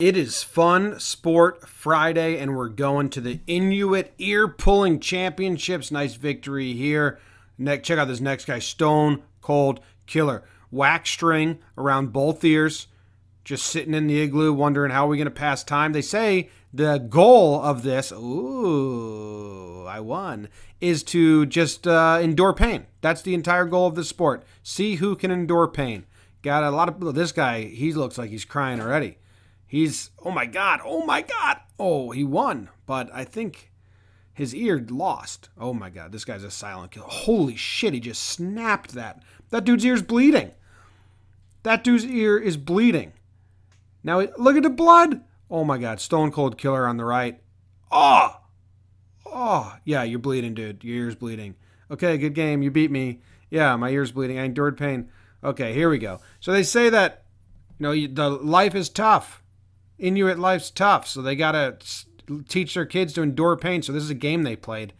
It is Fun Sport Friday, and we're going to the Inuit Ear-Pulling Championships. Nice victory here. Check out this next guy, Stone Cold Killer. Wax string around both ears, just sitting in the igloo, wondering how we're going to pass time. They say the goal of this, is to just endure pain. That's the entire goal of this sport. See who can endure pain. Got a lot of, this guy, he looks like he's crying already. He's, oh my God. Oh, he won, but I think his ear lost. Oh my God, this guy's a silent killer. Holy shit, he just snapped that. That dude's ear's bleeding. That dude's ear is bleeding. Now, look at the blood. Oh my God, Stone Cold Killer on the right. Oh, yeah, you're bleeding, dude. Your ear's bleeding. Okay, good game, you beat me. Yeah, my ear's bleeding, I endured pain. Okay, here we go. So they say that, the life is tough. Inuit life's tough, so they got to teach their kids to endure pain. So this is a game they played.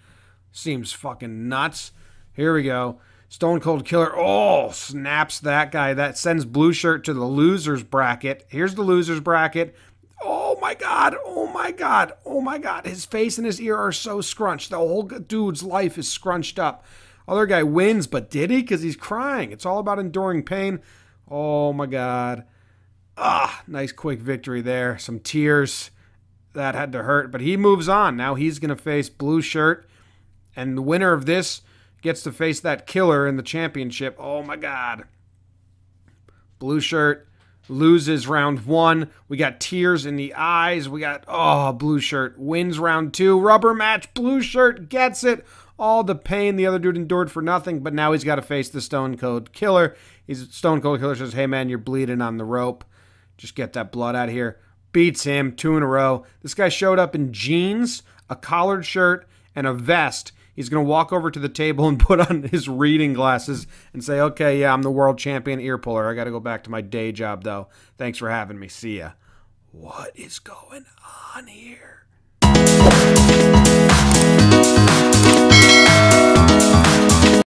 Seems fucking nuts. Here we go. Stone Cold Killer. Oh, snaps that guy. That sends Blue Shirt to the loser's bracket. Here's the loser's bracket. Oh, my God. Oh, my God. Oh, my God. His face and his ear are so scrunched. The whole dude's life is scrunched up. Other guy wins, but did he? Because he's crying. It's all about enduring pain. Oh, my God. Ah, nice quick victory there. Some tears. That had to hurt. But he moves on. Now he's going to face Blue Shirt. And the winner of this gets to face that killer in the championship. Oh, my God. Blue Shirt loses round one. We got tears in the eyes. We got, Blue Shirt wins round two. Rubber match. Blue Shirt gets it. All the pain the other dude endured for nothing. But now he's got to face the Stone Cold Killer. Stone Cold Killer says, hey, man, you're bleeding on the rope. Just get that blood out of here. Beats him 2 in a row. This guy showed up in jeans, a collared shirt, and a vest. He's going to walk over to the table and put on his reading glasses and say, okay, yeah, I'm the world champion ear puller. I got to go back to my day job, though. Thanks for having me. See ya. What is going on here?